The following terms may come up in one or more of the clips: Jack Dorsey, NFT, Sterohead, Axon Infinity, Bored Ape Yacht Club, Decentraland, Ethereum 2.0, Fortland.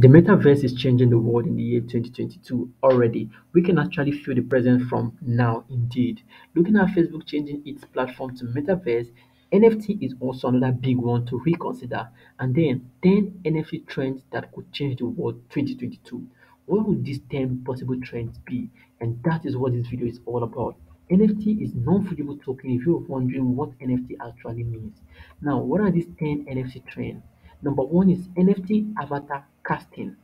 The metaverse is changing the world in the year 2022 already. We can actually feel the presence from now indeed. Looking at Facebook changing its platform to metaverse, NFT is also another big one to reconsider. And then 10 NFT trends that could change the world 2022. What would these 10 possible trends be? And that is what this video is all about. NFT is non-fungible token if you're wondering what NFT actually means. Now, what are these 10 NFT trends? Number one is NFT avatar casting.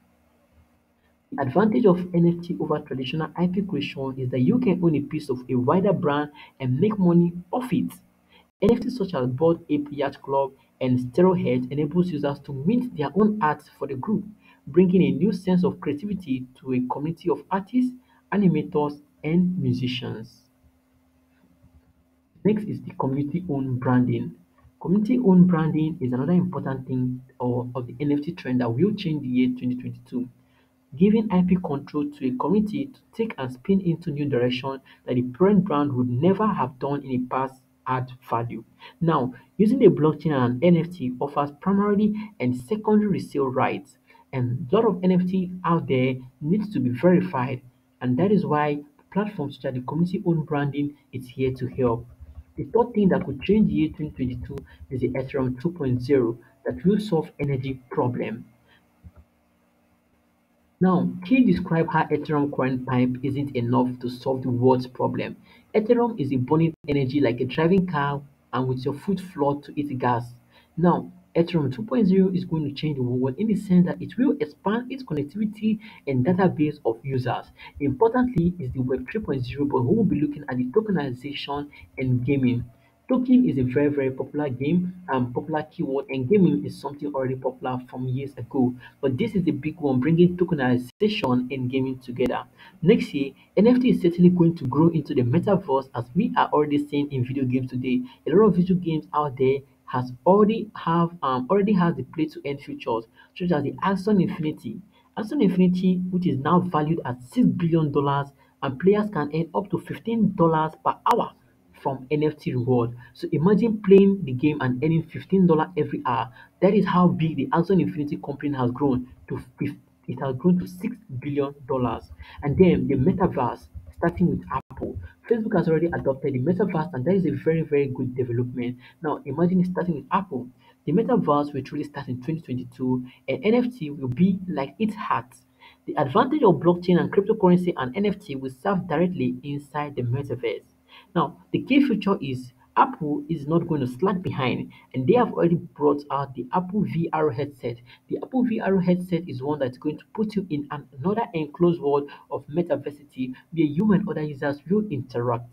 The advantage of NFT over traditional IP creation is that you can own a piece of a wider brand and make money off it. NFTs such as Bored Ape Yacht Club and Sterohead enables users to mint their own art for the group, bringing a new sense of creativity to a community of artists, animators, and musicians. Next is the community-owned branding. Community-owned branding is another important thing of the NFT trend that will change the year 2022, giving IP control to a community to take and spin into new direction that the parent brand would never have done in the past. Add value. Now, using the blockchain and NFT offers primary and secondary resale rights, and a lot of NFT out there needs to be verified, and that is why platforms such as the community-owned branding is here to help. The third thing that could change the year 2022 is the Ethereum 2.0 that will solve energy problem. Now, can describe how Ethereum current pipe isn't enough to solve the world's problem. Ethereum is a burning energy like a driving car and with your foot floored to its gas. Now, Ethereum 2.0 is going to change the world in the sense that it will expand its connectivity and database of users. Importantly, is the Web 3.0, but who will be looking at the tokenization and gaming. Token is a very, very popular game and popular keyword, and gaming is something already popular from years ago. But this is the big one, bringing tokenization and gaming together. Next year, NFT is certainly going to grow into the metaverse, as we are already seeing in video games today. A lot of video games out there has already has the play to earn features, such as the Axon Infinity. Axon Infinity, which is now valued at $6 billion, and players can earn up to $15 per hour from NFT reward. So imagine playing the game and earning $15 every hour. That is how big the Axon Infinity company has grown to. It has grown to $6 billion. And then the metaverse, starting with Apple. Facebook has already adopted the metaverse, and that is a very, very good development. Now imagine starting with Apple. The metaverse will truly start in 2022, and NFT will be like its hat. The advantage of blockchain and cryptocurrency and NFT will serve directly inside the metaverse. Now, the key feature is Apple is not going to slack behind, and they have already brought out the Apple VR headset. The Apple VR headset is one that's going to put you in another enclosed world of metaversity where you and other users will interact.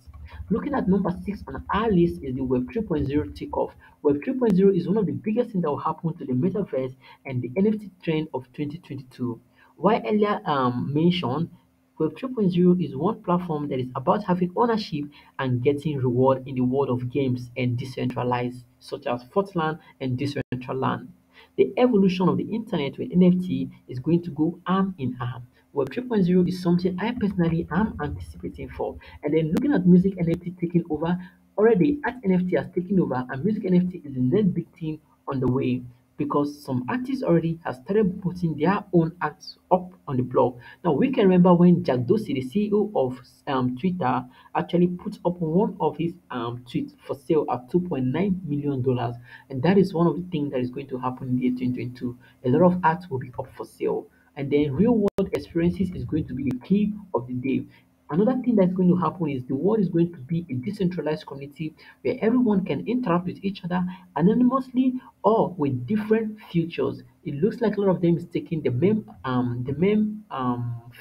Looking at number 6 on our list is the Web 3.0 takeoff. Web 3.0 is one of the biggest things that will happen to the metaverse and the NFT trend of 2022. While earlier mentioned, Web 3.0 is one platform that is about having ownership and getting reward in the world of games and decentralized, such as Fortland and Decentraland. The evolution of the internet with NFT is going to go arm in arm. Web 3.0 is something I personally am anticipating for. And then looking at music NFT taking over, already art NFT has taken over, and music NFT is the next big thing on the way, because some artists already have started putting their own acts up on the blog. Now, we can remember when Jack Dorsey, the CEO of Twitter, actually put up one of his tweets for sale at $2.9 million. And that is one of the things that is going to happen in the year 2022. A lot of acts will be up for sale. And then real-world experiences is going to be the key of the day. Another thing that's going to happen is the world is going to be a decentralized community where everyone can interact with each other anonymously or with different features. It looks like a lot of them is taking the meme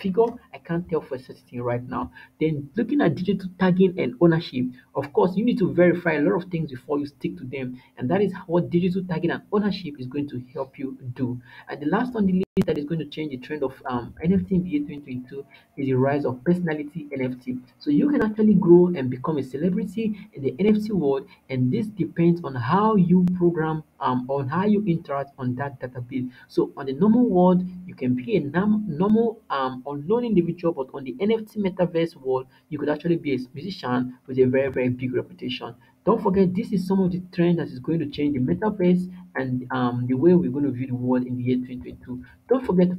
figure. I can't tell for a certain thing right now. Then looking at digital tagging and ownership, of course, you need to verify a lot of things before you stick to them. And that is what digital tagging and ownership is going to help you do. And the last on the list that is going to change the trend of NFT in the year 2022 is the rise of personality NFT. So you can actually grow and become a celebrity in the NFT world. And this depends on how you program, on how you interact on that database. So on the normal world, you can be a normal unknown individual, but on the NFT metaverse world, you could actually be a musician with a very, very big reputation. Don't forget, this is some of the trend that is going to change the metaverse and the way we're going to view the world in the year 2022. Don't forget to